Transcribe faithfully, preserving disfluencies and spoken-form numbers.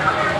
right.